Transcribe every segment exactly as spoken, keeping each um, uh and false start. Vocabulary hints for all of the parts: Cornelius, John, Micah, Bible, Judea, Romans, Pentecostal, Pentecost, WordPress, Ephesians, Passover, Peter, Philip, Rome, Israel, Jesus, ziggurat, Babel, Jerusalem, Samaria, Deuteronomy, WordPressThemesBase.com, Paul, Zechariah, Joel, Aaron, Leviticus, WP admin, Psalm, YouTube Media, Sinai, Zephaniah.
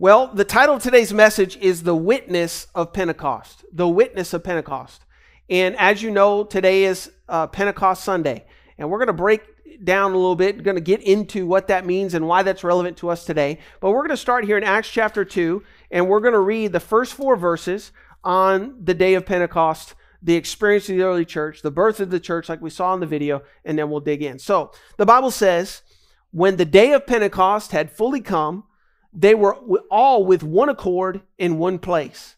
Well, the title of today's message is The Witness of Pentecost. The Witness of Pentecost. And as you know, today is uh, Pentecost Sunday. And we're going to break down a little bit, going to get into what that means and why that's relevant to us today. But we're going to start here in Acts chapter two, and we're going to read the first four verses on the day of Pentecost, the experience of the early church, the birth of the church, like we saw in the video, and then we'll dig in. So the Bible says, when the day of Pentecost had fully come, they were all with one accord in one place.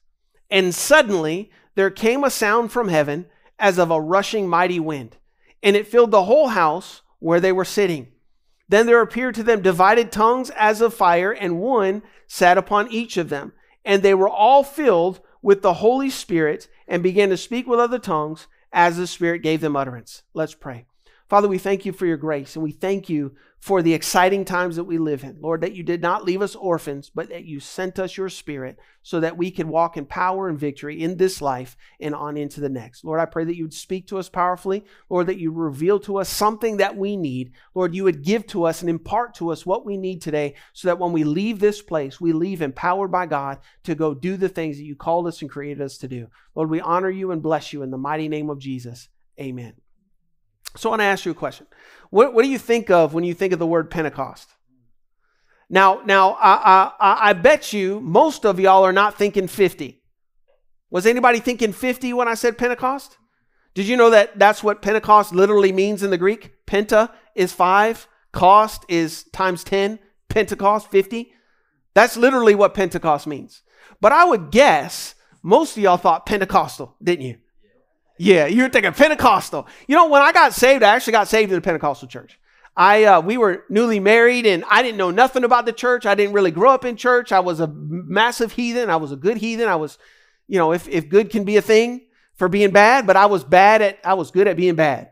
And suddenly there came a sound from heaven as of a rushing mighty wind, and it filled the whole house where they were sitting. Then there appeared to them divided tongues as of fire, and one sat upon each of them. And they were all filled with the Holy Spirit and began to speak with other tongues as the Spirit gave them utterance. Let's pray. Father, we thank you for your grace, and we thank you for the exciting times that we live in. Lord, that you did not leave us orphans, but that you sent us your Spirit so that we could walk in power and victory in this life and on into the next. Lord, I pray that you would speak to us powerfully. Lord, that you reveal to us something that we need. Lord, you would give to us and impart to us what we need today so that when we leave this place, we leave empowered by God to go do the things that you called us and created us to do. Lord, we honor you and bless you in the mighty name of Jesus. Amen. So I want to ask you a question. What, what do you think of when you think of the word Pentecost? Now, now I, I, I bet you most of y'all are not thinking fifty. Was anybody thinking fifty when I said Pentecost? Did you know that that's what Pentecost literally means in the Greek? Penta is five, cost is times ten, Pentecost, fifty. That's literally what Pentecost means. But I would guess most of y'all thought Pentecostal, didn't you? Yeah, you're thinking Pentecostal. You know, when I got saved, I actually got saved in a Pentecostal church. I uh, we were newly married, and I didn't know nothing about the church. I didn't really grow up in church. I was a massive heathen. I was a good heathen. I was, you know, if if good can be a thing for being bad, but I was bad at I was good at being bad.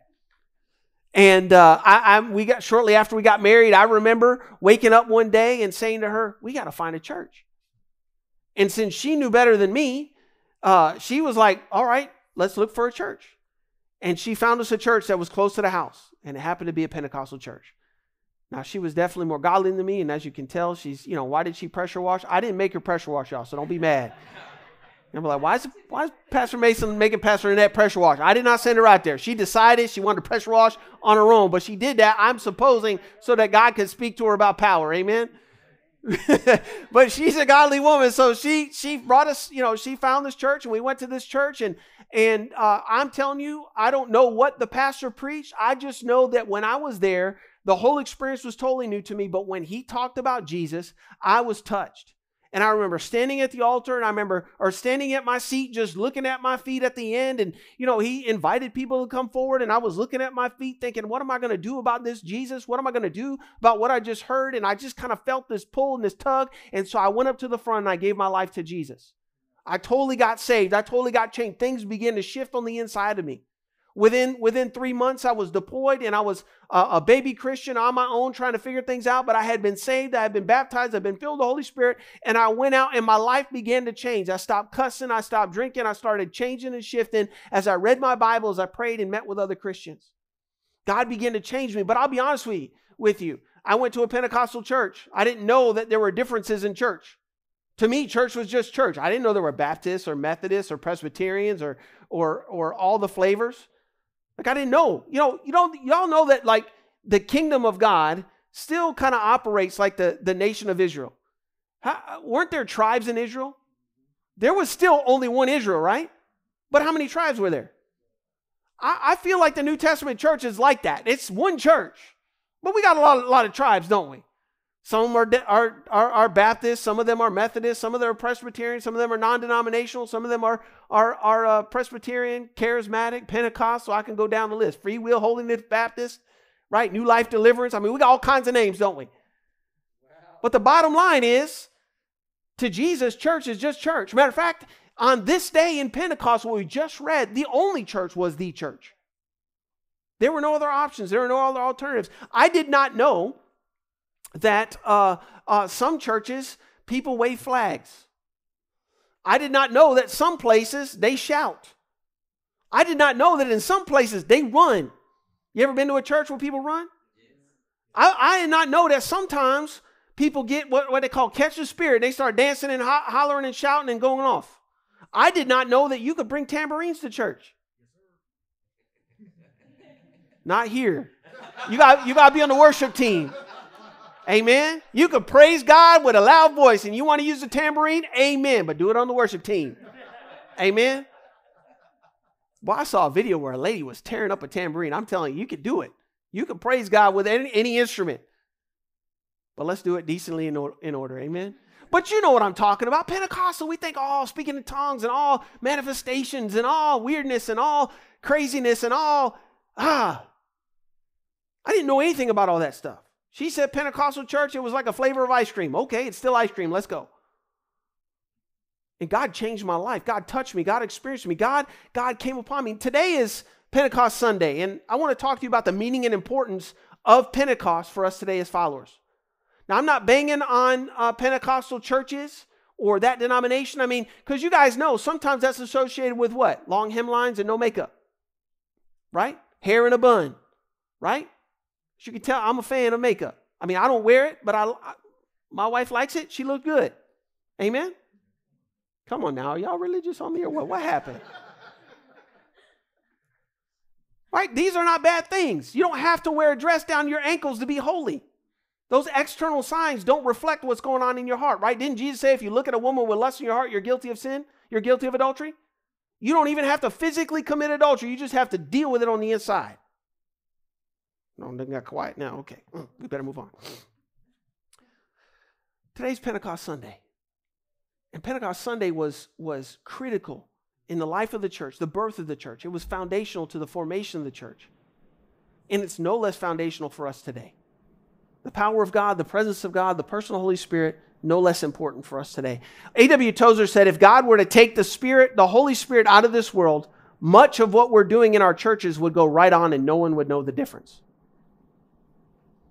And uh, I, I we got shortly after we got married. I remember waking up one day and saying to her, "We got to find a church." And since she knew better than me, uh, she was like, "All right, let's look for a church." And she found us a church that was close to the house, and it happened to be a Pentecostal church. Now, she was definitely more godly than me, and as you can tell, she's, you know, why did she pressure wash? I didn't make her pressure wash, y'all, so don't be mad. And we're like, why is, why is Pastor Mason making Pastor Annette pressure wash? I did not send her out there. She decided she wanted to pressure wash on her own, but she did that, I'm supposing, so that God could speak to her about power, amen? But she's a godly woman, so she she brought us, you know, she found this church, and we went to this church, and and uh, I'm telling you, I don't know what the pastor preached. I just know that when I was there, the whole experience was totally new to me. But when he talked about Jesus, I was touched. And I remember standing at the altar, and I remember, or standing at my seat, just looking at my feet at the end. And, you know, he invited people to come forward, and I was looking at my feet thinking, what am I going to do about this Jesus? What am I going to do about what I just heard? And I just kind of felt this pull and this tug. And so I went up to the front and I gave my life to Jesus. I totally got saved. I totally got changed. Things began to shift on the inside of me. Within, within three months, I was deployed, and I was a, a baby Christian on my own trying to figure things out, but I had been saved, I had been baptized, I'd been filled with the Holy Spirit, and I went out, and my life began to change. I stopped cussing, I stopped drinking, I started changing and shifting as I read my Bible, as I prayed and met with other Christians. God began to change me, but I'll be honest with you, with you. I went to a Pentecostal church. I didn't know that there were differences in church. To me, church was just church. I didn't know there were Baptists or Methodists or Presbyterians or, or, or all the flavors. Like, I didn't know, you know, you don't, y'all know that like the kingdom of God still kind of operates like the, the nation of Israel. How, weren't there tribes in Israel? There was still only one Israel, right? But how many tribes were there? I, I feel like the New Testament church is like that. It's one church, but we got a lot, a lot of tribes, don't we? Some are, are, are, are Baptists, some of them are Methodists, some of them are Presbyterian, some of them are non-denominational, some of them are, are, are uh, Presbyterian, Charismatic, Pentecost, so I can go down the list. Free Will, Holiness, Baptist, right? New Life Deliverance. I mean, we got all kinds of names, don't we? Wow. But the bottom line is, to Jesus, church is just church. Matter of fact, on this day in Pentecost, what we just read, the only church was the church. There were no other options. There were no other alternatives. I did not know that uh, uh, some churches, people wave flags. I did not know that some places they shout. I did not know that in some places they run. You ever been to a church where people run? I, I did not know that sometimes people get what, what they call catch the spirit. They start dancing and ho- hollering and shouting and going off. I did not know that you could bring tambourines to church. Not here. You got you got to be on the worship team. Amen. You can praise God with a loud voice and you want to use the tambourine. Amen. But do it on the worship team. Amen. Well, I saw a video where a lady was tearing up a tambourine. I'm telling you, you can do it. You can praise God with any, any instrument. But let's do it decently in order, in order. Amen. But you know what I'm talking about. Pentecostal, we think all speaking in tongues and all manifestations and all weirdness and all craziness and all. Ah, I didn't know anything about all that stuff. She said Pentecostal church, it was like a flavor of ice cream. Okay, it's still ice cream. Let's go. And God changed my life. God touched me. God experienced me. God, God came upon me. Today is Pentecost Sunday, and I want to talk to you about the meaning and importance of Pentecost for us today as followers. Now, I'm not banging on uh, Pentecostal churches or that denomination. I mean, because you guys know, sometimes that's associated with what? Long hemlines and no makeup, right? Hair in a bun, right? As you can tell, I'm a fan of makeup. I mean, I don't wear it, but I, I my wife likes it. She looked good. Amen? Come on now. Are y'all religious on me or what? What happened? Right? These are not bad things. You don't have to wear a dress down your ankles to be holy. Those external signs don't reflect what's going on in your heart, right? Didn't Jesus say if you look at a woman with lust in your heart, you're guilty of sin? You're guilty of adultery? You don't even have to physically commit adultery. You just have to deal with it on the inside. No, they got quiet now. Okay, we better move on. Today's Pentecost Sunday. And Pentecost Sunday was, was critical in the life of the church, the birth of the church. It was foundational to the formation of the church. And it's no less foundational for us today. The power of God, the presence of God, the personal Holy Spirit, no less important for us today. A W Tozer said, if God were to take the Spirit, the Holy Spirit out of this world, much of what we're doing in our churches would go right on and no one would know the difference.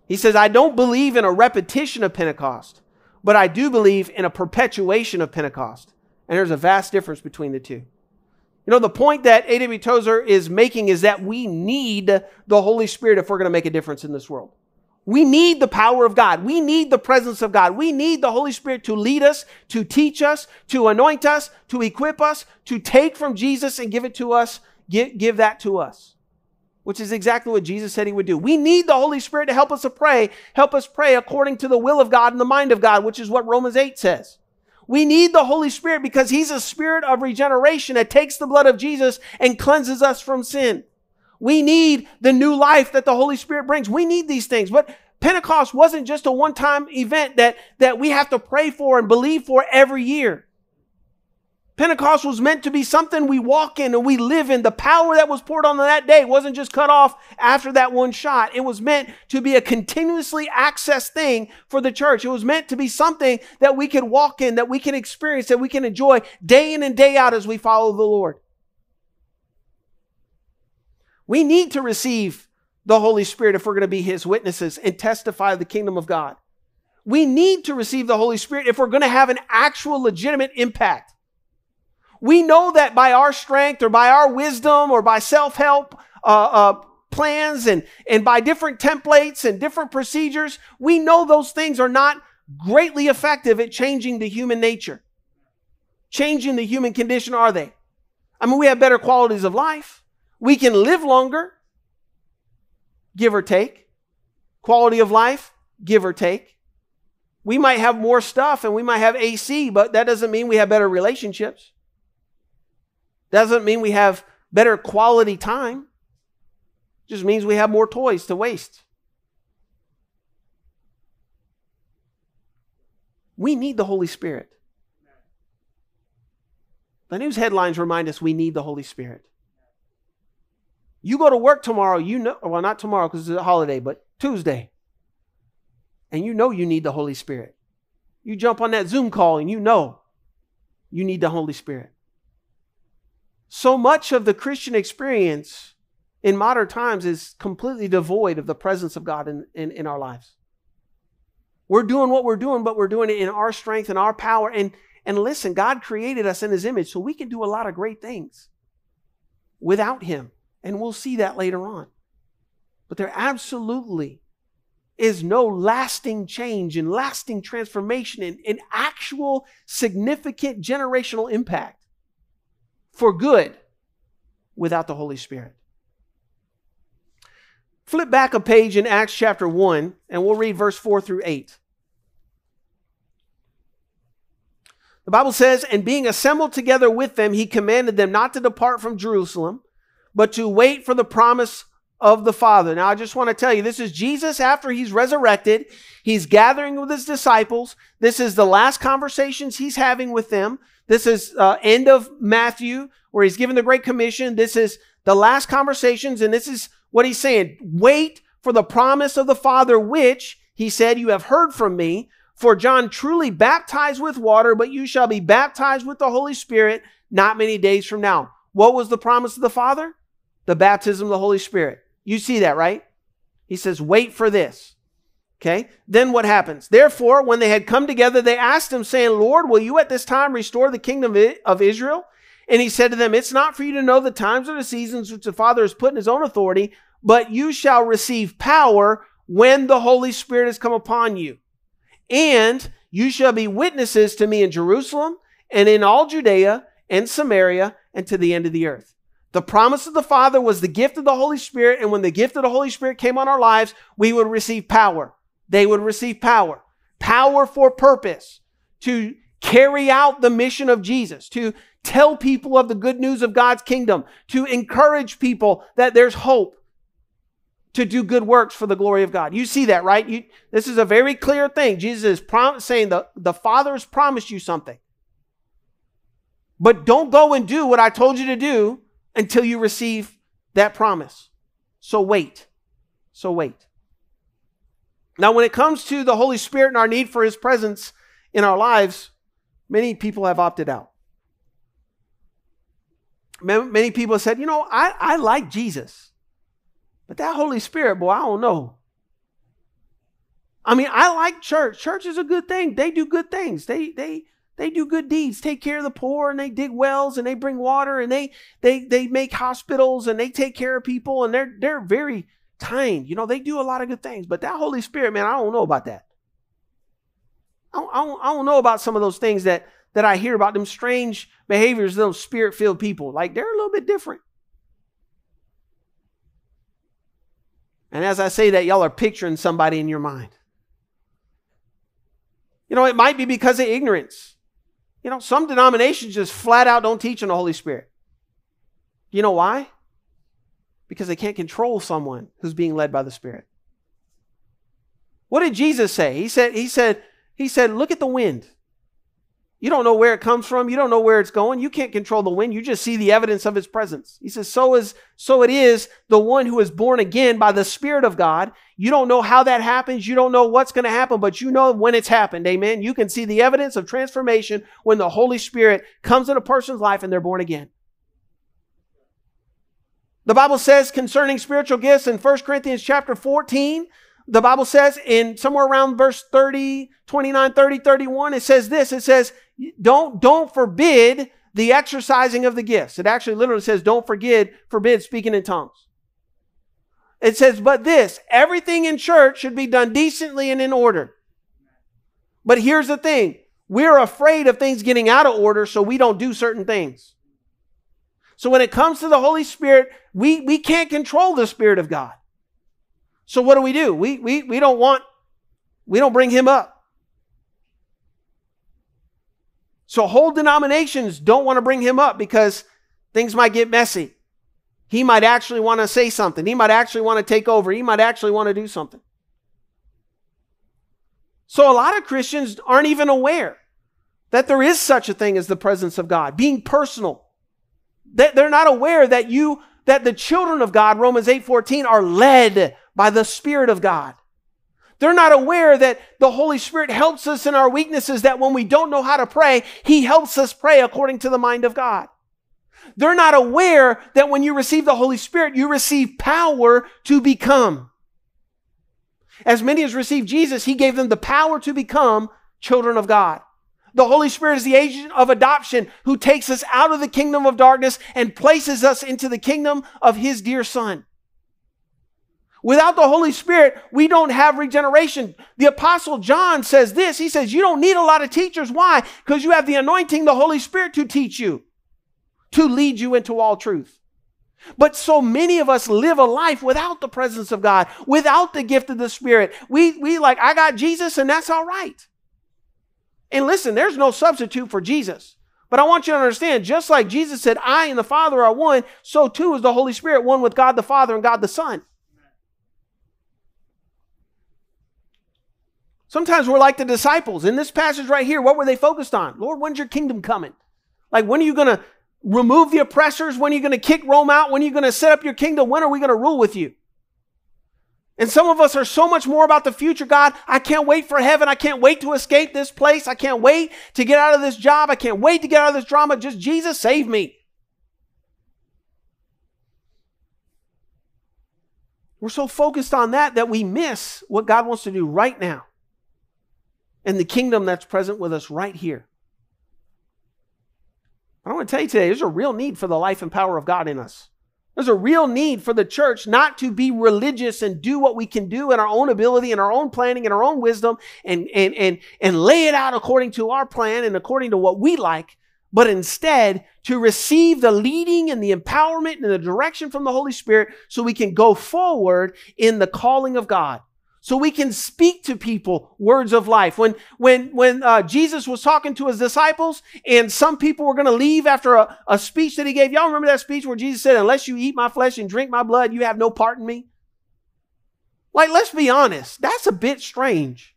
He says, I don't believe in a repetition of Pentecost, but I do believe in a perpetuation of Pentecost. And there's a vast difference between the two. You know, the point that A W Tozer is making is that we need the Holy Spirit if we're going to make a difference in this world. We need the power of God. We need the presence of God. We need the Holy Spirit to lead us, to teach us, to anoint us, to equip us, to take from Jesus and give it to us, give, give that to us, which is exactly what Jesus said he would do. We need the Holy Spirit to help us to pray, help us pray according to the will of God and the mind of God, which is what Romans eight says. We need the Holy Spirit because he's a spirit of regeneration that takes the blood of Jesus and cleanses us from sin. We need the new life that the Holy Spirit brings. We need these things. But Pentecost wasn't just a one-time event that, that we have to pray for and believe for every year. Pentecost was meant to be something we walk in and we live in. The power that was poured on that day wasn't just cut off after that one shot. It was meant to be a continuously accessed thing for the church. It was meant to be something that we can walk in, that we can experience, that we can enjoy day in and day out as we follow the Lord. We need to receive the Holy Spirit if we're going to be his witnesses and testify the kingdom of God. We need to receive the Holy Spirit if we're going to have an actual legitimate impact. We know that by our strength or by our wisdom or by self-help uh, uh, plans and, and by different templates and different procedures, we know those things are not greatly effective at changing the human nature. Changing the human condition, are they? I mean, we have better qualities of life. We can live longer, give or take. Quality of life, give or take. We might have more stuff and we might have A C, but that doesn't mean we have better relationships. Doesn't mean we have better quality time. Just means we have more toys to waste. We need the Holy Spirit. The news headlines remind us we need the Holy Spirit. You go to work tomorrow, you know, well, not tomorrow because it's a holiday, but Tuesday. And you know you need the Holy Spirit. You jump on that Zoom call and you know you need the Holy Spirit. So much of the Christian experience in modern times is completely devoid of the presence of God in, in, in our lives. We're doing what we're doing, but we're doing it in our strength and our power. And, and listen, God created us in his image, so we can do a lot of great things without him. And we'll see that later on. But there absolutely is no lasting change and lasting transformation and, and actual significant generational impact for good without the Holy Spirit. Flip back a page in Acts chapter one, and we'll read verse four through eight. The Bible says, "And being assembled together with them, he commanded them not to depart from Jerusalem, but to wait for the promise of the Father." Now, I just want to tell you, this is Jesus after he's resurrected. He's gathering with his disciples. This is the last conversations he's having with them. This is uh, end of Matthew, where he's given the Great Commission. This is the last conversations, and this is what he's saying. Wait for the promise of the Father, which he said, "You have heard from me. For John truly baptized with water, but you shall be baptized with the Holy Spirit not many days from now." What was the promise of the Father? The baptism of the Holy Spirit. You see that, right? He says, wait for this. Okay? Then what happens? "Therefore, when they had come together, they asked him, saying, 'Lord, will you at this time restore the kingdom of Israel?' And he said to them, 'It's not for you to know the times or the seasons which the Father has put in his own authority, but you shall receive power when the Holy Spirit has come upon you. And you shall be witnesses to me in Jerusalem and in all Judea and Samaria and to the end of the earth.'" The promise of the Father was the gift of the Holy Spirit. And when the gift of the Holy Spirit came on our lives, we would receive power. They would receive power. Power for purpose, to carry out the mission of Jesus, to tell people of the good news of God's kingdom, to encourage people that there's hope, to do good works for the glory of God. You see that, right? You, this is a very clear thing. Jesus is prom- saying the, the Father has promised you something. But don't go and do what I told you to do until you receive that promise. So wait. So wait. Now, when it comes to the Holy Spirit and our need for his presence in our lives, many people have opted out. Many people have said, you know, I, I like Jesus. But that Holy Spirit, boy, I don't know. I mean, I like church. Church is a good thing. They do good things. They they they do good deeds. Take care of the poor, and they dig wells, and they bring water, and they they they make hospitals, and they take care of people, and they're they're very kind. You know, they do a lot of good things. But that Holy Spirit, man, I don't know about that. I don't, I don't, I don't know about some of those things that that I hear about, them strange behaviors, those spirit-filled people. Like, they're a little bit different. And as I say that, y'all are picturing somebody in your mind. You know, it might be because of ignorance. You know, some denominations just flat out don't teach on the Holy Spirit. You know why? Because they can't control someone who's being led by the Spirit. What did Jesus say? He said, he said, he said, look at the wind. You don't know where it comes from. You don't know where it's going. You can't control the wind. You just see the evidence of his presence. He says, so is, so it is the one who is born again by the Spirit of God. You don't know how that happens. You don't know what's going to happen, but you know when it's happened. Amen. You can see the evidence of transformation when the Holy Spirit comes in a person's life and they're born again. The Bible says concerning spiritual gifts in First Corinthians chapter fourteen, the Bible says in somewhere around verse thirty, twenty-nine, thirty, thirty-one, it says this, it says, don't, don't forbid the exercising of the gifts. It actually literally says, don't forbid, forbid speaking in tongues. It says, but this, everything in church should be done decently and in order. But here's the thing. We're afraid of things getting out of order, so we don't do certain things. So when it comes to the Holy Spirit, we, we can't control the Spirit of God. So what do we do? We, we, we don't want, we don't bring him up. So whole denominations don't want to bring him up because things might get messy. He might actually want to say something. He might actually want to take over. He might actually want to do something. So a lot of Christians aren't even aware that there is such a thing as the presence of God, being personal. They're not aware that you, that the children of God, Romans eight fourteen, are led by the Spirit of God. They're not aware that the Holy Spirit helps us in our weaknesses, that when we don't know how to pray, he helps us pray according to the mind of God. They're not aware that when you receive the Holy Spirit, you receive power to become. As many as received Jesus, he gave them the power to become children of God. The Holy Spirit is the agent of adoption who takes us out of the kingdom of darkness and places us into the kingdom of his dear Son. Without the Holy Spirit, we don't have regeneration. The Apostle John says this. He says, you don't need a lot of teachers. Why? Because you have the anointing, the Holy Spirit, to teach you, to lead you into all truth. But so many of us live a life without the presence of God, without the gift of the Spirit. We, we like, I got Jesus and that's all right. And listen, there's no substitute for Jesus. But I want you to understand, just like Jesus said, I and the Father are one, so too is the Holy Spirit, one with God the Father and God the Son. Sometimes we're like the disciples. In this passage right here, what were they focused on? Lord, when's your kingdom coming? Like, when are you going to remove the oppressors? When are you going to kick Rome out? When are you going to set up your kingdom? When are we going to rule with you? And some of us are so much more about the future. God, I can't wait for heaven. I can't wait to escape this place. I can't wait to get out of this job. I can't wait to get out of this drama. Just Jesus, save me. We're so focused on that that we miss what God wants to do right now and the kingdom that's present with us right here. I want to tell you today, there's a real need for the life and power of God in us. There's a real need for the church not to be religious and do what we can do in our own ability, in our own planning, in our own wisdom, and, and, and, and lay it out according to our plan and according to what we like, but instead to receive the leading and the empowerment and the direction from the Holy Spirit so we can go forward in the calling of God. So we can speak to people words of life. When, when, when uh, Jesus was talking to his disciples and some people were going to leave after a, a speech that he gave. Y'all remember that speech where Jesus said, unless you eat my flesh and drink my blood, you have no part in me? Like, let's be honest. That's a bit strange.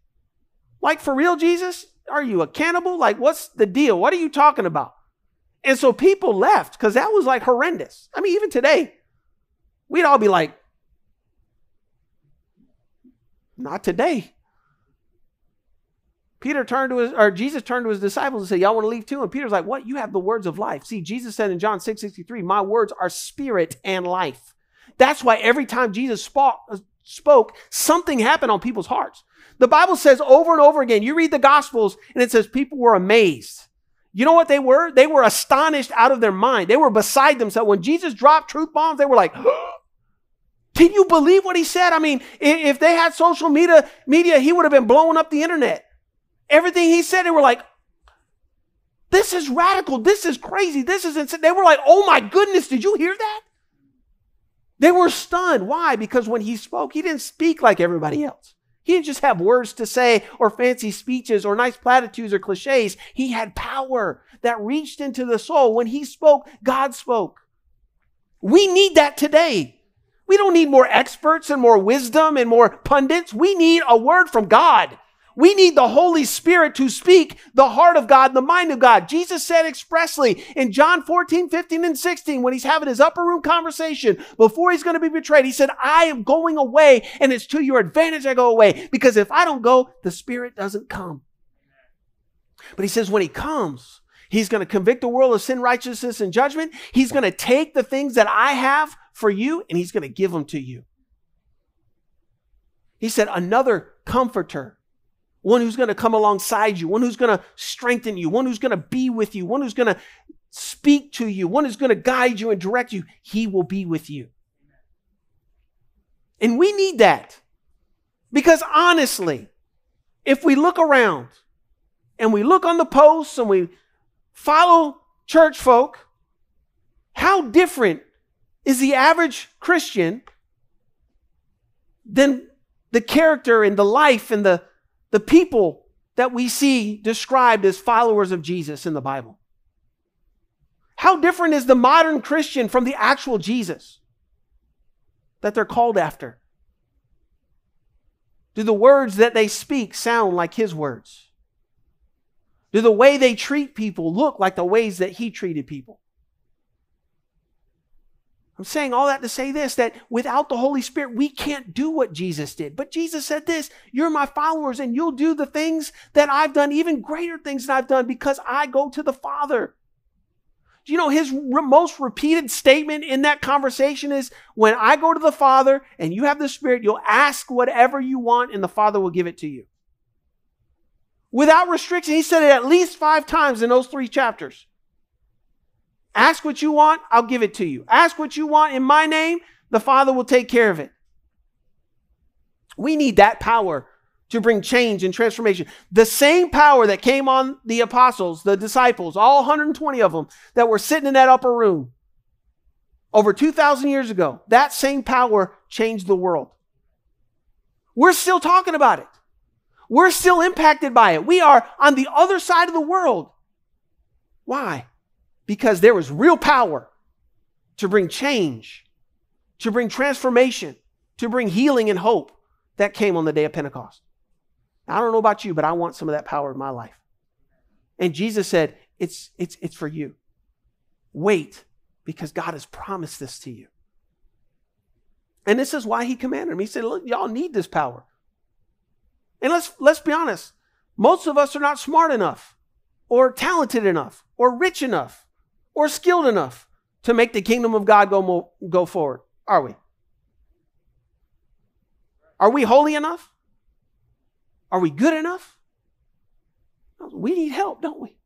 Like, for real, Jesus? Are you a cannibal? Like, what's the deal? What are you talking about? And so people left because that was like horrendous. I mean, even today, we'd all be like, not today. Peter turned to his, or Jesus turned to his disciples and said, y'all want to leave too? And Peter's like, what? You have the words of life. See, Jesus said in John six sixty-three, my words are spirit and life. That's why every time Jesus spoke, something happened on people's hearts. The Bible says over and over again, you read the Gospels and it says people were amazed. You know what they were? They were astonished out of their mind. They were beside themselves. When Jesus dropped truth bombs, they were like, can you believe what he said? I mean, if they had social media, media, he would have been blowing up the internet. Everything he said, they were like, this is radical. This is crazy. This is insane. They were like, oh my goodness, did you hear that? They were stunned. Why? Because when he spoke, he didn't speak like everybody else. He didn't just have words to say or fancy speeches or nice platitudes or cliches. He had power that reached into the soul. When he spoke, God spoke. We need that today. We don't need more experts and more wisdom and more pundits. We need a word from God. We need the Holy Spirit to speak the heart of God, the mind of God. Jesus said expressly in John fourteen, fifteen, and sixteen, when he's having his upper room conversation, before he's going to be betrayed, he said, I am going away, and it's to your advantage I go away, because if I don't go, the Spirit doesn't come. But he says when he comes, he's going to convict the world of sin, righteousness, and judgment. He's going to take the things that I have for you, and he's going to give them to you. He said, another comforter, one who's going to come alongside you, one who's going to strengthen you, one who's going to be with you, one who's going to speak to you, one who's going to guide you and direct you. He will be with you. And we need that, because honestly, if we look around and we look on the posts and we follow church folk, how different is the average Christian than the character and the life and the, the people that we see described as followers of Jesus in the Bible? How different is the modern Christian from the actual Jesus that they're called after? Do the words that they speak sound like his words? Do the way they treat people look like the ways that he treated people? I'm saying all that to say this, that without the Holy Spirit, we can't do what Jesus did. But Jesus said this, you're my followers and you'll do the things that I've done, even greater things than I've done, because I go to the Father. Do you know his re- most repeated statement in that conversation is, when I go to the Father and you have the Spirit, you'll ask whatever you want and the Father will give it to you. Without restriction, he said it at least five times in those three chapters. Ask what you want, I'll give it to you. Ask what you want in my name, the Father will take care of it. We need that power to bring change and transformation. The same power that came on the apostles, the disciples, all one hundred twenty of them that were sitting in that upper room over two thousand years ago, that same power changed the world. We're still talking about it. We're still impacted by it. We are on the other side of the world. Why? Because there was real power to bring change, to bring transformation, to bring healing and hope that came on the day of Pentecost. I don't know about you, but I want some of that power in my life. And Jesus said, it's, it's, it's for you. Wait, because God has promised this to you. And this is why he commanded him. He said, look, y'all need this power. And let's, let's be honest. Most of us are not smart enough or talented enough or rich enough or skilled enough to make the kingdom of God go, mo- go forward. Are we? Are we holy enough? Are we good enough? We need help, don't we?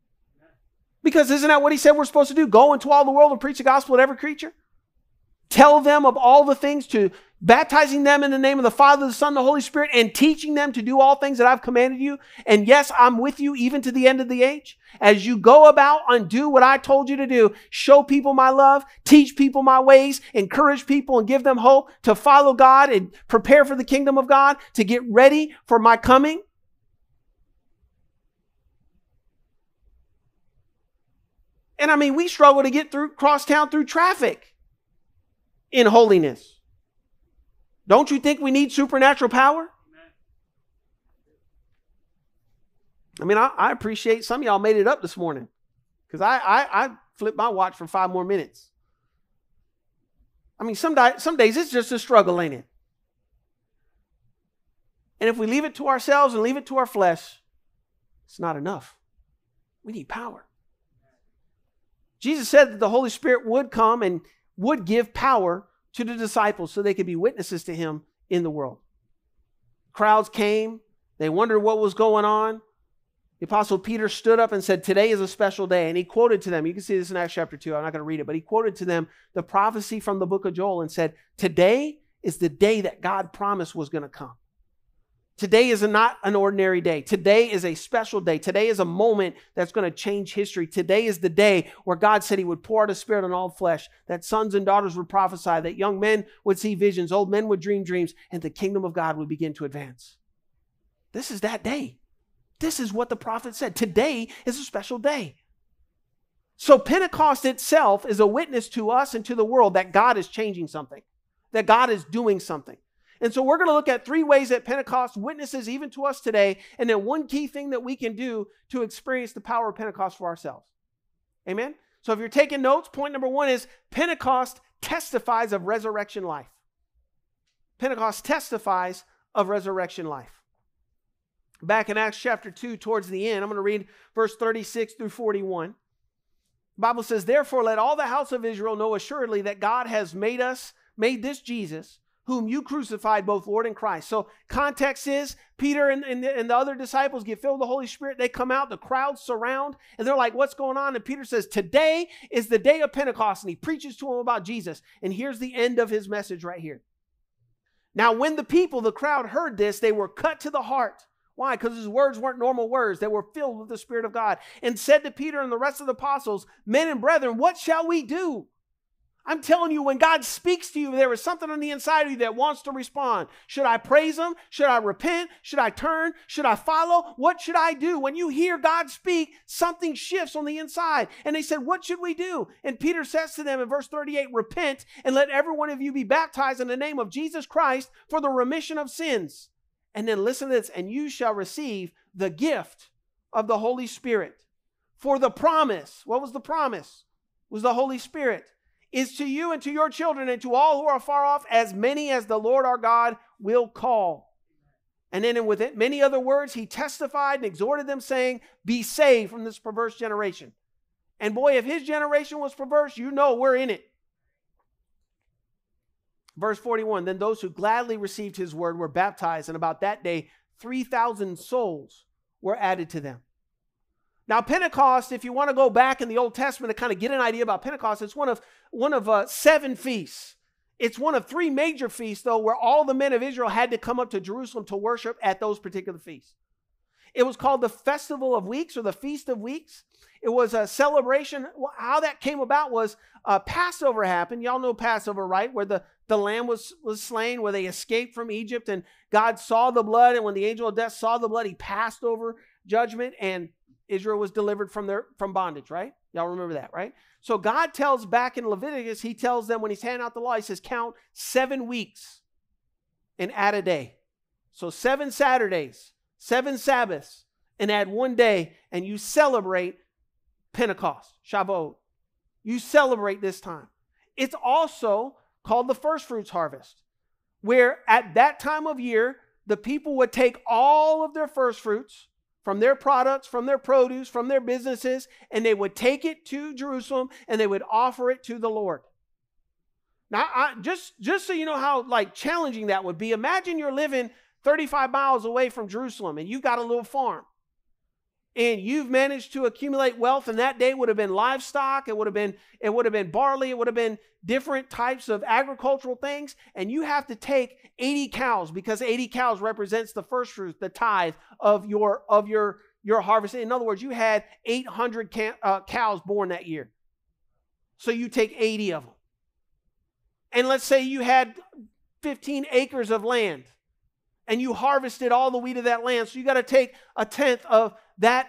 Because isn't that what he said we're supposed to do? Go into all the world and preach the gospel to every creature? Tell them of all the things, to baptizing them in the name of the Father, the Son, the Holy Spirit, and teaching them to do all things that I've commanded you. And yes, I'm with you even to the end of the age. As you go about and do what I told you to do, show people my love, teach people my ways, encourage people and give them hope to follow God and prepare for the kingdom of God, to get ready for my coming. And I mean, we struggle to get through crosstown through traffic in holiness. Don't you think we need supernatural power? I mean, I, I appreciate some of y'all made it up this morning, because I, I, I flipped my watch for five more minutes. I mean, some, di- some days it's just a struggle, ain't it? And if we leave it to ourselves and leave it to our flesh, it's not enough. We need power. Jesus said that the Holy Spirit would come and would give power to the disciples so they could be witnesses to him in the world. Crowds came. They wondered what was going on. The Apostle Peter stood up and said, today is a special day. And he quoted to them, you can see this in Acts chapter two, I'm not going to read it, but he quoted to them the prophecy from the book of Joel and said, today is the day that God promised was going to come. Today is not an ordinary day. Today is a special day. Today is a moment that's going to change history. Today is the day where God said he would pour out his spirit on all flesh, that sons and daughters would prophesy, that young men would see visions, old men would dream dreams, and the kingdom of God would begin to advance. This is that day. This is what the prophet said. Today is a special day. So Pentecost itself is a witness to us and to the world that God is changing something, that God is doing something. And so we're going to look at three ways that Pentecost witnesses even to us today, and then one key thing that we can do to experience the power of Pentecost for ourselves. Amen? So if you're taking notes, point number one is Pentecost testifies of resurrection life. Pentecost testifies of resurrection life. Back in Acts chapter two, towards the end, I'm going to read verse thirty-six through forty-one. The Bible says, therefore, let all the house of Israel know assuredly that God has made us, made this Jesus, whom you crucified, both Lord and Christ. So context is Peter and, and, the, and the other disciples get filled with the Holy Spirit. They come out, the crowds surround, and they're like, what's going on? And Peter says, today is the day of Pentecost. And he preaches to them about Jesus. And here's the end of his message right here. Now, when the people, the crowd heard this, they were cut to the heart. Why? Because his words weren't normal words. They were filled with the Spirit of God. And said to Peter and the rest of the apostles, men and brethren, what shall we do? I'm telling you, when God speaks to you, there is something on the inside of you that wants to respond. Should I praise him? Should I repent? Should I turn? Should I follow? What should I do? When you hear God speak, something shifts on the inside. And they said, what should we do? And Peter says to them in verse thirty-eight, repent and let every one of you be baptized in the name of Jesus Christ for the remission of sins. And then listen to this, and you shall receive the gift of the Holy Spirit. For the promise, what was the promise? It was the Holy Spirit. Is to you and to your children and to all who are far off, as many as the Lord our God will call. And then with it, many other words, he testified and exhorted them, saying, be saved from this perverse generation. And boy, if his generation was perverse, you know we're in it. Verse forty-one, then those who gladly received his word were baptized, and about that day, three thousand souls were added to them. Now, Pentecost, if you want to go back in the Old Testament to kind of get an idea about Pentecost, it's one of, one of uh, seven feasts. It's one of three major feasts, though, where all the men of Israel had to come up to Jerusalem to worship at those particular feasts. It was called the Festival of Weeks or the Feast of Weeks. It was a celebration. How that came about was uh, Passover happened. Y'all know Passover, right? Where the, the lamb was, was slain, where they escaped from Egypt, and God saw the blood. And when the angel of death saw the blood, he passed over judgment, and Israel was delivered from their from bondage, right? Y'all remember that, right? So God tells back in Leviticus, he tells them when he's handing out the law, he says, count seven weeks and add a day. So seven Saturdays, seven Sabbaths, and add one day, and you celebrate Pentecost, Shavuot. You celebrate this time. It's also called the first fruits harvest, where at that time of year, the people would take all of their first fruits from their products, from their produce, from their businesses, and they would take it to Jerusalem, and they would offer it to the Lord. Now, I, just, just so you know how like challenging that would be, imagine you're living thirty-five miles away from Jerusalem, and you got a little farm, and you've managed to accumulate wealth, and that day would have been livestock, it would have been, it would have been barley, it would have been different types of agricultural things, and you have to take eighty cows, because eighty cows represents the first fruit, the tithe of your, of your, your harvest. In other words, you had eight hundred cows born that year. So you take eighty of them. And let's say you had fifteen acres of land, and you harvested all the wheat of that land. So you got to take a tenth of that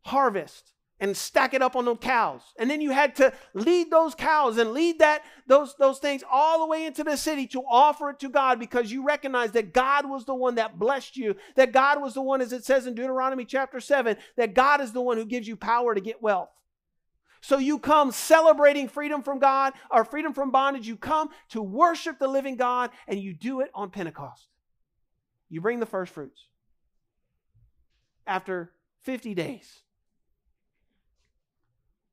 harvest and stack it up on those cows. And then you had to lead those cows and lead that those, those things all the way into the city to offer it to God, because you recognize that God was the one that blessed you, that God was the one, as it says in Deuteronomy chapter seven, that God is the one who gives you power to get wealth. So you come celebrating freedom from God, or freedom from bondage. You come to worship the living God, and you do it on Pentecost. You bring the first fruits. After fifty days.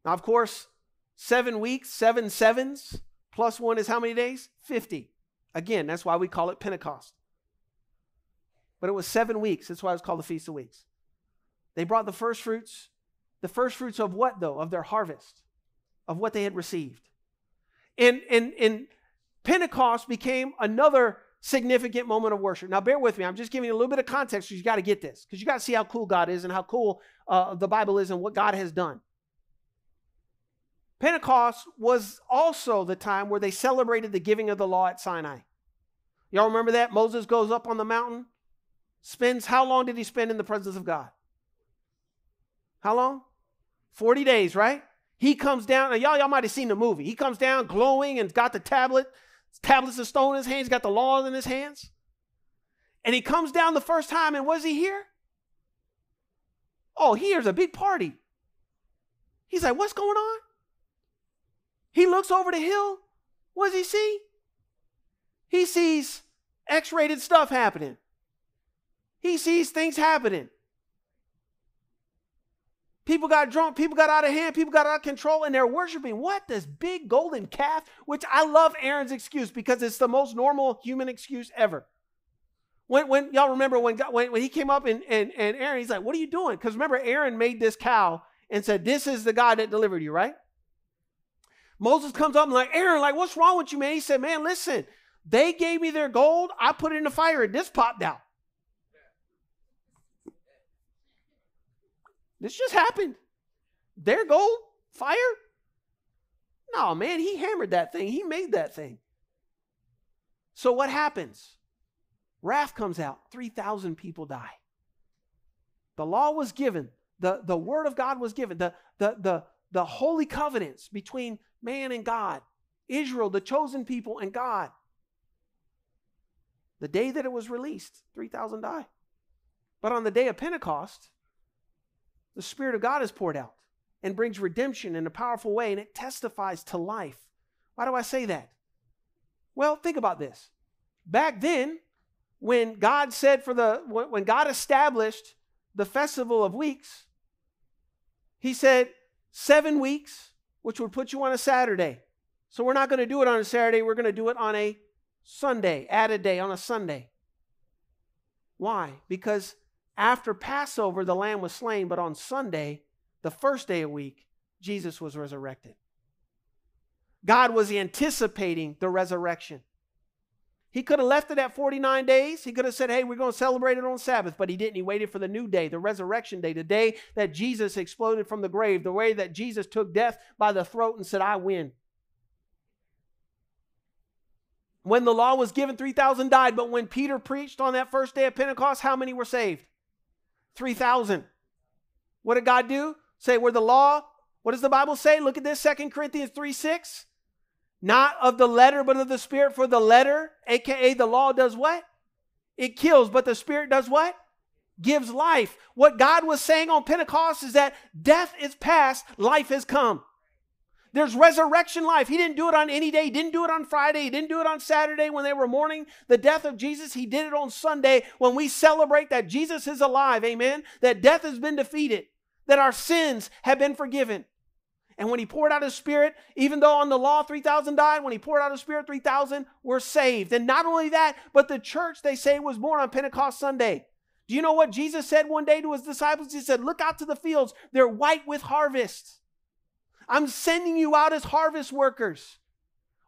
Now, of course, seven weeks, seven sevens, plus one is how many days? fifty. Again, that's why we call it Pentecost. But it was seven weeks. That's why it's called the Feast of Weeks. They brought the first fruits. The first fruits of what, though? Of their harvest, of what they had received. And, and, and Pentecost became another significant moment of worship. Now, bear with me. I'm just giving you a little bit of context, because you got to get this, because you got to see how cool God is and how cool uh, the Bible is and what God has done. Pentecost was also the time where they celebrated the giving of the law at Sinai. Y'all remember that? Moses goes up on the mountain, spends, how long did he spend in the presence of God? How long? forty days, right? He comes down. Now, y'all, y'all might have seen the movie. He comes down glowing and got the tablet. Tablets of stone in his hands, got the law in his hands. And he comes down the first time, and what does he hear? Oh, he hears a big party. He's like, what's going on? He looks over the hill. What does he see? He sees X-rated stuff happening. He sees things happening. People got drunk, people got out of hand, people got out of control, and they're worshiping what? This big golden calf, which I love Aaron's excuse, because it's the most normal human excuse ever. When, when y'all remember when, God, when, when he came up and, and, and Aaron, he's like, what are you doing? Because remember, Aaron made this cow and said, this is the God that delivered you, right? Moses comes up and like, Aaron, like, what's wrong with you, man? He said, man, listen, they gave me their gold. I put it in the fire and this popped out. This just happened. Their gold, fire? No, man, he hammered that thing. He made that thing. So what happens? Wrath comes out. three thousand people die. The law was given. The, the word of God was given. The, the, the, the holy covenants between man and God. Israel, the chosen people, and God. The day that it was released, three thousand die. But on the day of Pentecost, the Spirit of God is poured out and brings redemption in a powerful way, and it testifies to life. Why do I say that? Well, think about this. Back then, when God said for the, when God established the Festival of Weeks, he said seven weeks, which would put you on a Saturday. So we're not going to do it on a Saturday. We're going to do it on a Sunday, add a day on a Sunday. Why? Because after Passover, the lamb was slain, but on Sunday, the first day of week, Jesus was resurrected. God was anticipating the resurrection. He could have left it at forty-nine days. He could have said, hey, we're going to celebrate it on Sabbath. But he didn't. He waited for the new day, the resurrection day, the day that Jesus exploded from the grave, the way that Jesus took death by the throat and said, I win. When the law was given, three thousand died. But when Peter preached on that first day of Pentecost, how many were saved? three thousand. What did God do? Say, we're the law. What does the Bible say? Look at this, Second Corinthians three six. Not of the letter, but of the Spirit. For the letter, a k a the law, does what? It kills, but the Spirit does what? Gives life. What God was saying on Pentecost is that death is past, life has come. There's resurrection life. He didn't do it on any day. He didn't do it on Friday. He didn't do it on Saturday when they were mourning the death of Jesus. He did it on Sunday when we celebrate that Jesus is alive, amen? That death has been defeated, that our sins have been forgiven. And when he poured out his Spirit, even though on the law three thousand died, when he poured out his Spirit, three thousand were saved. And not only that, but the church, they say, was born on Pentecost Sunday. Do you know what Jesus said one day to his disciples? He said, look out to the fields. They're white with harvest. I'm sending you out as harvest workers.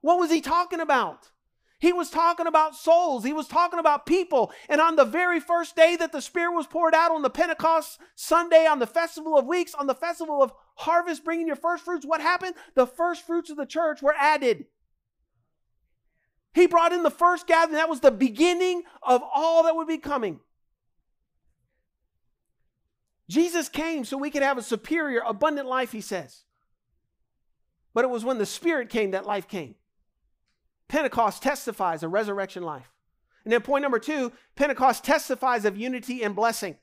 What was he talking about? He was talking about souls. He was talking about people. And on the very first day that the Spirit was poured out, on the Pentecost Sunday, on the Festival of Weeks, on the Festival of Harvest, bringing your first fruits, what happened? The first fruits of the church were added. He brought in the first gathering. That was the beginning of all that would be coming. Jesus came so we could have a superior, abundant life, he says. But it was when the Spirit came that life came. Pentecost testifies a resurrection life. And then point number two, Pentecost testifies of unity and blessing.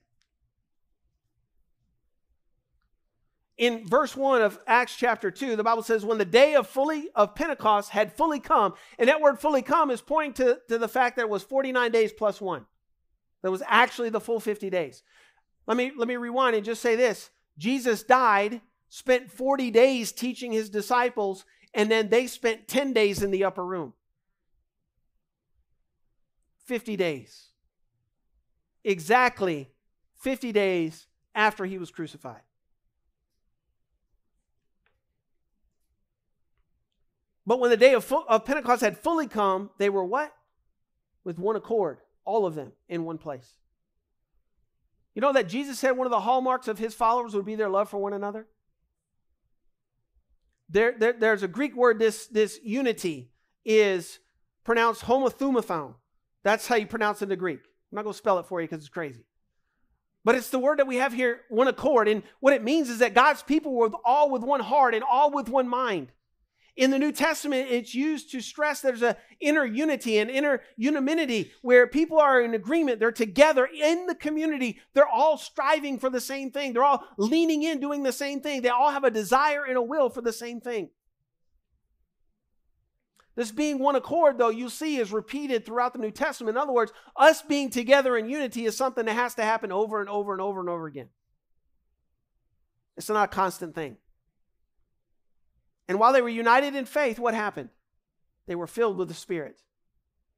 In verse one of Acts chapter two, the Bible says, when the day of fully of Pentecost had fully come, and that word fully come is pointing to, to the fact that it was forty-nine days plus one. That was actually the full fifty days. Let me, let me rewind and just say this. Jesus died, spent forty days teaching his disciples, and then they spent ten days in the upper room. fifty days. Exactly fifty days after he was crucified. But when the day of, of Pentecost had fully come, they were what? With one accord, all of them in one place. You know that Jesus said one of the hallmarks of his followers would be their love for one another? There, there, there's a Greek word, this, this unity is pronounced homothumathon. That's how you pronounce it in the Greek. I'm not going to spell it for you because it's crazy. But it's the word that we have here, one accord. And what it means is that God's people were all with one heart and all with one mind. In the New Testament, it's used to stress there's an inner unity, an inner unanimity where people are in agreement. They're together in the community. They're all striving for the same thing. They're all leaning in, doing the same thing. They all have a desire and a will for the same thing. This being one accord, though, you see is repeated throughout the New Testament. In other words, us being together in unity is something that has to happen over and over and over and over again. It's not a constant thing. And while they were united in faith, what happened? They were filled with the Spirit,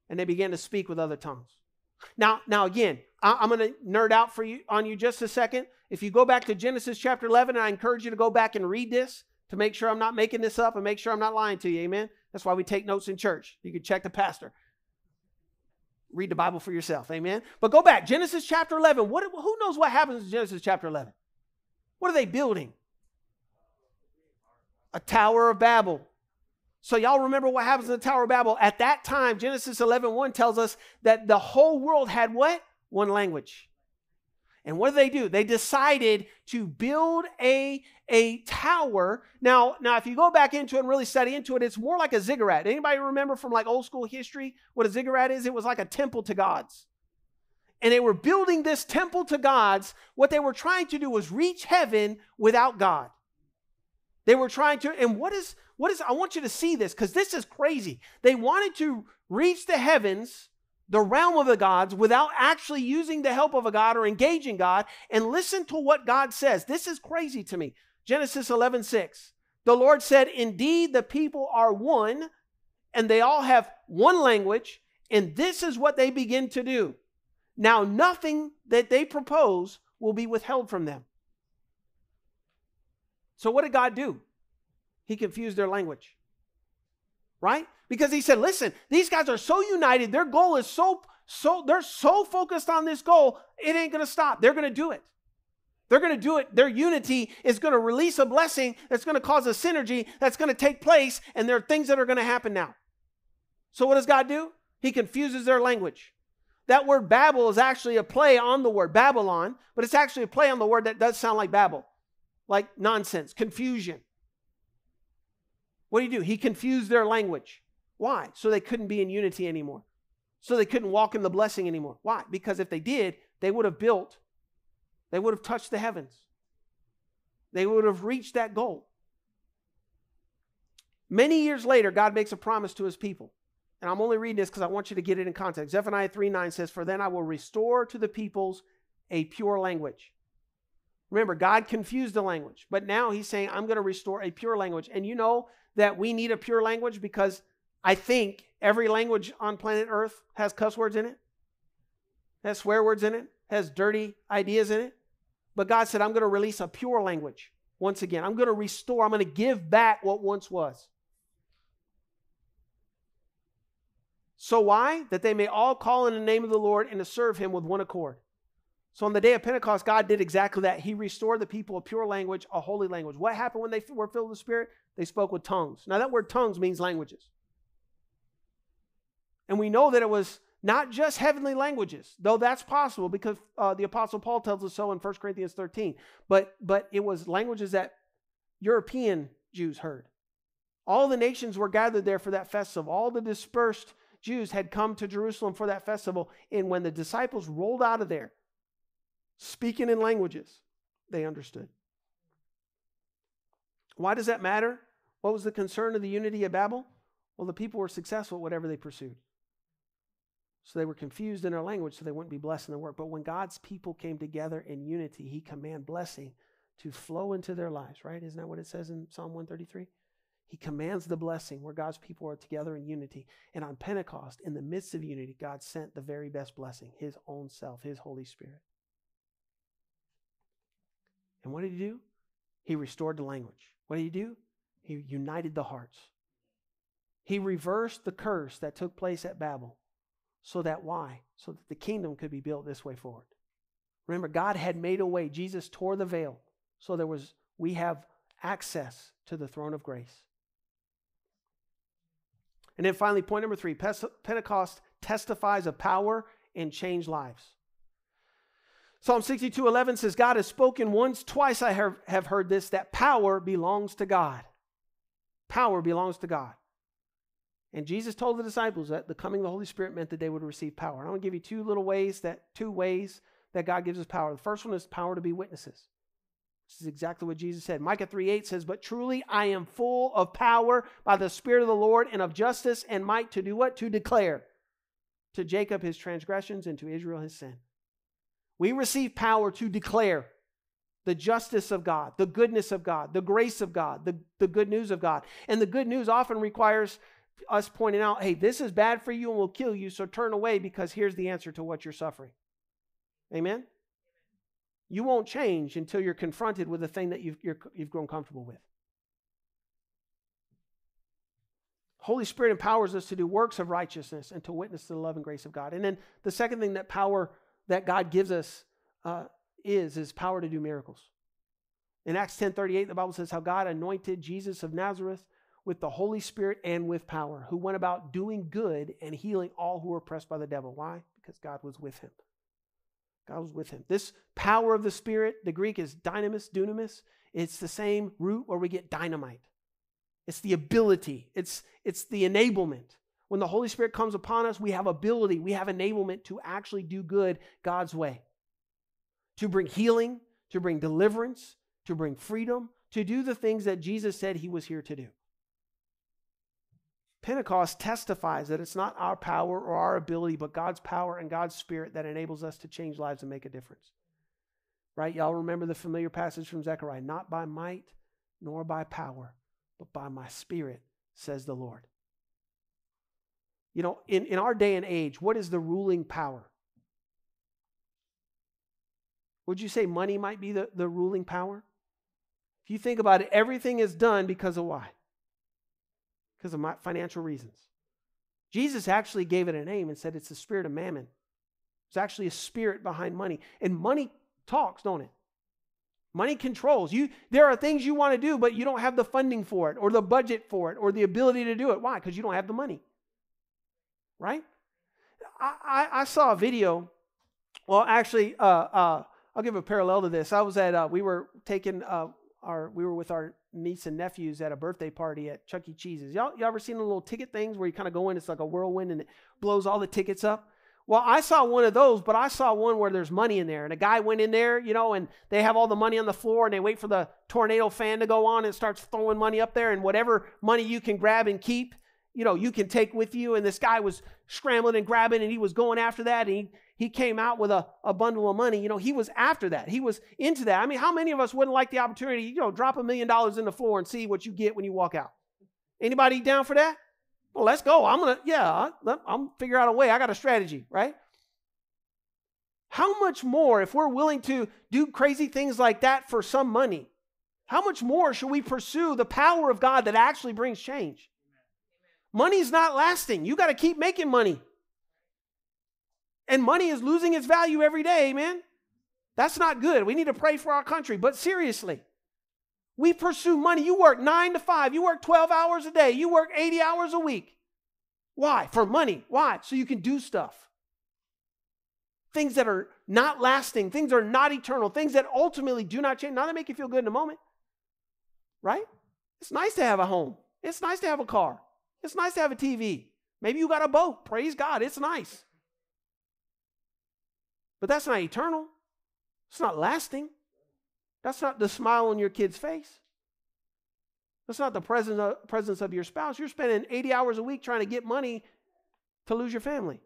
and they began to speak with other tongues. Now, now again, I, I'm going to nerd out for you on you just a second. If you go back to Genesis chapter eleven, and I encourage you to go back and read this to make sure I'm not making this up and make sure I'm not lying to you, amen? That's why we take notes in church. You can check the pastor. Read the Bible for yourself, amen? But go back, Genesis chapter eleven. What, who knows what happens in Genesis chapter eleven? What are they building? A Tower of Babel. So y'all remember what happens in the Tower of Babel. At that time, Genesis eleven one tells us that the whole world had what? One language. And what did they do? They decided to build a, a tower. Now, now, if you go back into it and really study into it, it's more like a ziggurat. Anybody remember from like old school history what a ziggurat is? It was like a temple to gods. And they were building this temple to gods. What they were trying to do was reach heaven without God. They were trying to, and what is, what is, I want you to see this, because this is crazy. They wanted to reach the heavens, the realm of the gods, without actually using the help of a god or engaging God, and listen to what God says. This is crazy to me. Genesis eleven six. The Lord said, indeed, the people are one, and they all have one language, and this is what they begin to do. Now, nothing that they propose will be withheld from them. So what did God do? He confused their language. right? Because he said, listen, these guys are so united. Their goal is so, so they're so focused on this goal, it ain't going to stop. They're going to do it. They're going to do it. Their unity is going to release a blessing that's going to cause a synergy that's going to take place, and there are things that are going to happen now. So what does God do? He confuses their language. That word Babel is actually a play on the word Babylon, but it's actually a play on the word that does sound like Babel, like nonsense, confusion. What do you do? He confused their language. Why? So they couldn't be in unity anymore. So they couldn't walk in the blessing anymore. Why? Because if they did, they would have built, they would have touched the heavens. They would have reached that goal. Many years later, God makes a promise to his people. And I'm only reading this because I want you to get it in context. Zephaniah three nine says, "For then I will restore to the peoples a pure language." Remember, God confused the language, but now he's saying, I'm going to restore a pure language. And you know that we need a pure language because I think every language on planet Earth has cuss words in it, has swear words in it, has dirty ideas in it. But God said, I'm going to release a pure language once again. I'm going to restore, I'm going to give back what once was. So why? That they may all call in the name of the Lord and to serve him with one accord. So on the day of Pentecost, God did exactly that. He restored the people a pure language, a holy language. What happened when they were filled with the Spirit? They spoke with tongues. Now that word tongues means languages. And we know that it was not just heavenly languages, though that's possible because uh, the Apostle Paul tells us so in First Corinthians thirteen. But, but it was languages that European Jews heard. All the nations were gathered there for that festival. All the dispersed Jews had come to Jerusalem for that festival, and when the disciples rolled out of there, speaking in languages, they understood. Why does that matter? What was the concern of the unity of Babel? Well, the people were successful at whatever they pursued. So they were confused in their language, so they wouldn't be blessed in their work. But when God's people came together in unity, he commanded blessing to flow into their lives, right? Isn't that what it says in Psalm one thirty-three? He commands the blessing where God's people are together in unity. And on Pentecost, in the midst of unity, God sent the very best blessing, his own self, his Holy Spirit. And what did he do? He restored the language. What did he do? He united the hearts. He reversed the curse that took place at Babel. So that why? So that the kingdom could be built this way forward. Remember, God had made a way. Jesus tore the veil. So there was, we have access to the throne of grace. And then finally, point number three, Pentecost testifies of power and changed lives. Psalm sixty-two eleven says, God has spoken once, twice I have heard this, that power belongs to God. Power belongs to God. And Jesus told the disciples that the coming of the Holy Spirit meant that they would receive power. And I'm going to give you two little ways that, two ways that God gives us power. The first one is power to be witnesses. This is exactly what Jesus said. Micah three eight says, but truly I am full of power by the Spirit of the Lord and of justice and might to do what? To declare to Jacob his transgressions and to Israel his sin. We receive power to declare the justice of God, the goodness of God, the grace of God, the, the good news of God. And the good news often requires us pointing out, hey, this is bad for you and will kill you, so turn away because here's the answer to what you're suffering. Amen? You won't change until you're confronted with the thing that you've, you're, you've grown comfortable with. Holy Spirit empowers us to do works of righteousness and to witness the love and grace of God. And then the second thing that power that God gives us uh, is, is power to do miracles. In Acts ten thirty-eight, the Bible says how God anointed Jesus of Nazareth with the Holy Spirit and with power, who went about doing good and healing all who were oppressed by the devil. Why? Because God was with him. God was with him. This power of the Spirit, the Greek is dynamis, dunamis. It's the same root where we get dynamite. It's the ability. It's, it's the enablement. When the Holy Spirit comes upon us, we have ability. We have enablement to actually do good God's way. To bring healing, to bring deliverance, to bring freedom, to do the things that Jesus said he was here to do. Pentecost testifies that it's not our power or our ability, but God's power and God's Spirit that enables us to change lives and make a difference. Right? Y'all remember the familiar passage from Zechariah, not by might nor by power, but by my Spirit, says the Lord. You know, in, in our day and age, what is the ruling power? Would you say money might be the, the ruling power? If you think about it, everything is done because of why? because of my financial reasons. Jesus actually gave it a name and said it's the spirit of mammon. There's actually a spirit behind money. And money talks, don't it? Money controls. You. There are things you want to do, but you don't have the funding for it or the budget for it or the ability to do it. Why? Because you don't have the money. Right? I, I, I saw a video. Well, actually, uh, uh, I'll give a parallel to this. I was at, uh, we were taking, uh, our, we were with our niece and nephews at a birthday party at Chuck E. Cheese's. Y'all, y'all ever seen the little ticket things where you kind of go in, it's like a whirlwind and it blows all the tickets up? Well, I saw one of those, but I saw one where there's money in there. And a guy went in there, you know, and they have all the money on the floor and they wait for the tornado fan to go on and it starts throwing money up there. And whatever money you can grab and keep, you know, you can take with you. And this guy was scrambling and grabbing and he was going after that. And he, he came out with a, a bundle of money. You know, he was after that. He was into that. I mean, how many of us wouldn't like the opportunity, you know, drop a million dollars in the floor and see what you get when you walk out? Anybody down for that? Well, let's go. I'm going to, yeah, I'm figure out a way. I got a strategy, right? How much more, if we're willing to do crazy things like that for some money, how much more should we pursue the power of God that actually brings change? Money's not lasting. You got to keep making money. And money is losing its value every day, amen? That's not good. We need to pray for our country. But seriously, we pursue money. You work nine to five. You work twelve hours a day. You work eighty hours a week. Why? For money. Why? So you can do stuff. Things that are not lasting. Things that are not eternal. Things that ultimately do not change. Now they make you feel good in a moment, right? It's nice to have a home. It's nice to have a car. It's nice to have a T V. Maybe you got a boat. Praise God. It's nice. But that's not eternal. It's not lasting. That's not the smile on your kid's face. That's not the presence of, presence of your spouse. You're spending eighty hours a week trying to get money to lose your family,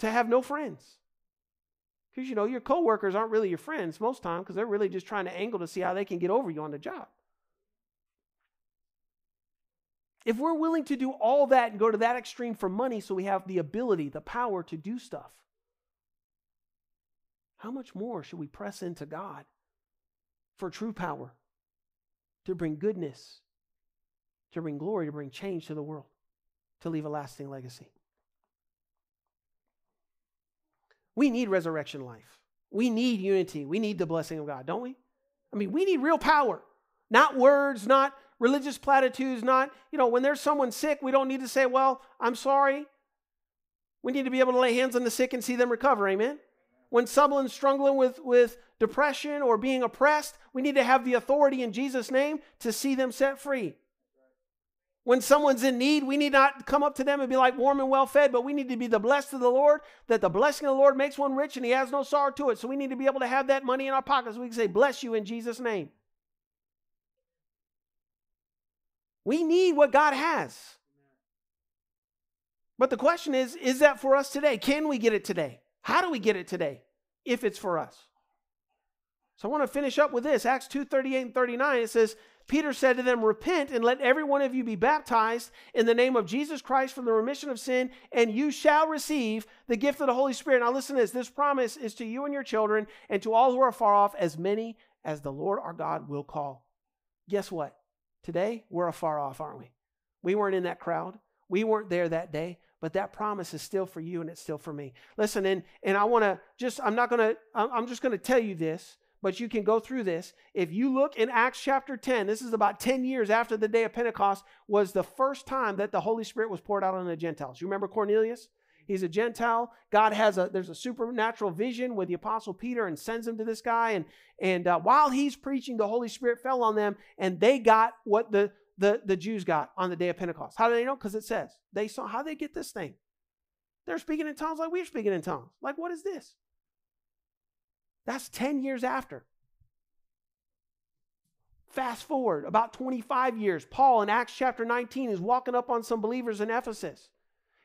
to have no friends. Because, you know, your coworkers aren't really your friends most time because they're really just trying to angle to see how they can get over you on the job. If we're willing to do all that and go to that extreme for money so we have the ability, the power to do stuff, how much more should we press into God for true power to bring goodness, to bring glory, to bring change to the world, to leave a lasting legacy? We need resurrection life. We need unity. We need the blessing of God, don't we? I mean, we need real power, not words, not religious platitudes, not, you know, when there's someone sick, we don't need to say, well, I'm sorry. We need to be able to lay hands on the sick and see them recover, amen? When someone's struggling with, with depression or being oppressed, we need to have the authority in Jesus' name to see them set free. When someone's in need, we need not come up to them and be like warm and well-fed, but we need to be the blessed of the Lord, that the blessing of the Lord makes one rich and he has no sorrow to it. So we need to be able to have that money in our pockets. We can say, bless you in Jesus' name. We need what God has. But the question is, is that for us today? Can we get it today? How do we get it today if it's for us? So I want to finish up with this. Acts two, thirty-eight and thirty-nine, it says, Peter said to them, repent and let every one of you be baptized in the name of Jesus Christ for the remission of sin, and you shall receive the gift of the Holy Spirit. Now listen to this. This promise is to you and your children and to all who are far off, as many as the Lord our God will call. Guess what? Today, we're afar off, aren't we? We weren't in that crowd. We weren't there that day. But that promise is still for you and it's still for me. Listen, and, and I want to just, I'm not going to, I'm just going to tell you this, but you can go through this. If you look in Acts chapter ten, this is about ten years after the day of Pentecost, was the first time that the Holy Spirit was poured out on the Gentiles. You remember Cornelius? He's a Gentile. God has a, there's a supernatural vision with the Apostle Peter and sends him to this guy. And, and uh, while he's preaching, the Holy Spirit fell on them and they got what the The, the Jews got on the day of Pentecost. How do they know? Because it says, they saw, how they get this thing? They're speaking in tongues like we're speaking in tongues. Like, what is this? That's ten years after. Fast forward about twenty-five years. Paul in Acts chapter nineteen is walking up on some believers in Ephesus.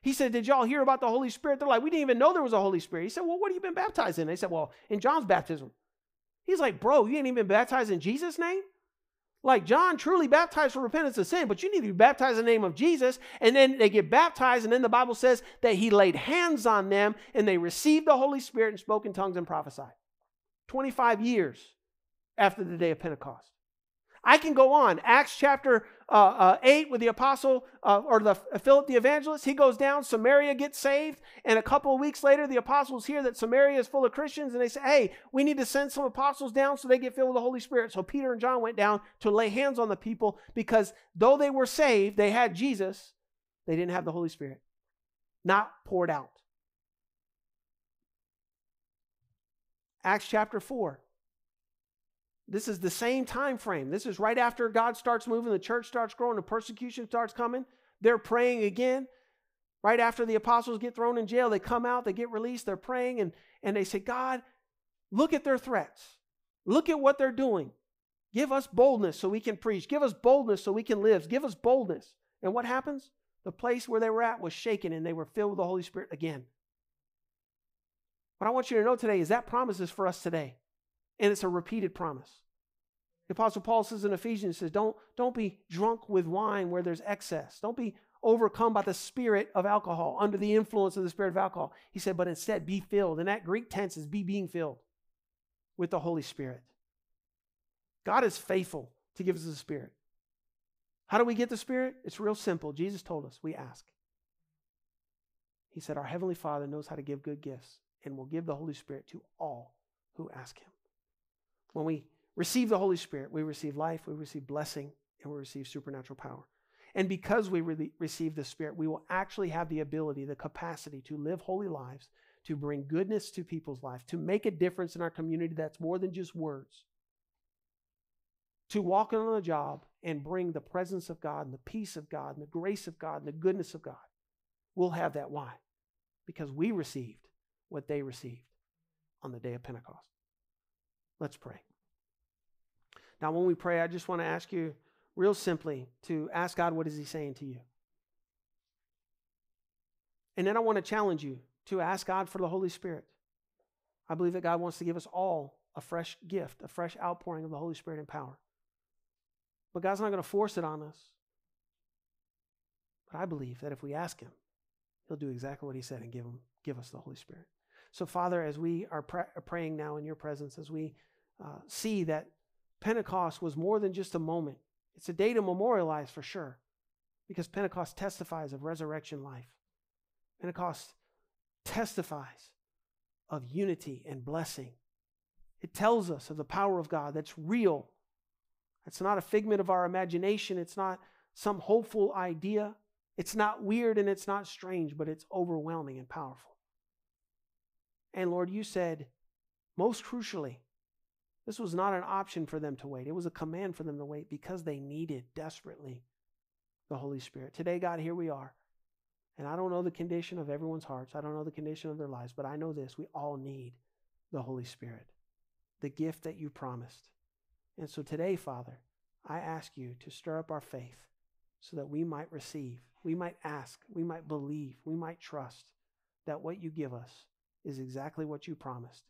He said, did y'all hear about the Holy Spirit? They're like, we didn't even know there was a Holy Spirit. He said, well, what have you been baptized in? They said, well, in John's baptism. He's like, bro, you ain't even been baptized in Jesus' name? Like, John truly baptized for repentance of sin, but you need to be baptized in the name of Jesus. And then they get baptized, and then the Bible says that he laid hands on them, and they received the Holy Spirit and spoke in tongues and prophesied. twenty-five years after the day of Pentecost. I can go on. Acts chapter uh, uh, eight with the apostle uh, or the uh, Philip the evangelist. He goes down. Samaria gets saved. And a couple of weeks later, the apostles hear that Samaria is full of Christians. And they say, hey, we need to send some apostles down so they get filled with the Holy Spirit. So Peter and John went down to lay hands on the people because though they were saved, they had Jesus. They didn't have the Holy Spirit. Not poured out. Acts chapter four. This is the same time frame. This is right after God starts moving, the church starts growing, the persecution starts coming. They're praying again. Right after the apostles get thrown in jail, they come out, they get released, they're praying, and, and they say, God, look at their threats. Look at what they're doing. Give us boldness so we can preach. Give us boldness so we can live. Give us boldness. And what happens? The place where they were at was shaken, and they were filled with the Holy Spirit again. What I want you to know today is that promise is for us today. And it's a repeated promise. The Apostle Paul says in Ephesians, says, don't, don't be drunk with wine where there's excess. Don't be overcome by the spirit of alcohol, under the influence of the spirit of alcohol. He said, but instead be filled. And that Greek tense is be being filled with the Holy Spirit. God is faithful to give us the Spirit. How do we get the Spirit? It's real simple. Jesus told us, we ask. He said, our Heavenly Father knows how to give good gifts and will give the Holy Spirit to all who ask Him. When we receive the Holy Spirit, we receive life, we receive blessing, and we receive supernatural power. And because we re- receive the Spirit, we will actually have the ability, the capacity to live holy lives, to bring goodness to people's life, to make a difference in our community that's more than just words, to walk in on a job and bring the presence of God and the peace of God and the grace of God and the goodness of God. We'll have that. Why? Because we received what they received on the day of Pentecost. Let's pray. Now, when we pray, I just want to ask you real simply to ask God, what is He saying to you? And then I want to challenge you to ask God for the Holy Spirit. I believe that God wants to give us all a fresh gift, a fresh outpouring of the Holy Spirit and power. But God's not going to force it on us. But I believe that if we ask Him, He'll do exactly what He said and give him, give us the Holy Spirit. So, Father, as we are pr- praying now in your presence, as we uh, see that Pentecost was more than just a moment. It's a day to memorialize for sure, because Pentecost testifies of resurrection life. Pentecost testifies of unity and blessing. It tells us of the power of God that's real. It's not a figment of our imagination. It's not some hopeful idea. It's not weird and it's not strange, but it's overwhelming and powerful. And Lord, you said, most crucially, this was not an option for them to wait. It was a command for them to wait because they needed desperately the Holy Spirit. Today, God, here we are. And I don't know the condition of everyone's hearts. I don't know the condition of their lives, but I know this. We all need the Holy Spirit, the gift that you promised. And so today, Father, I ask you to stir up our faith so that we might receive, we might ask, we might believe, we might trust that what you give us is exactly what you promised.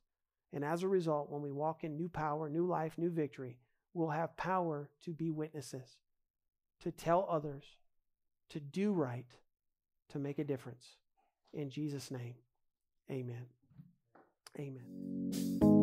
And as a result, when we walk in new power, new life, new victory, we'll have power to be witnesses, to tell others, to do right, to make a difference. In Jesus' name, amen. Amen.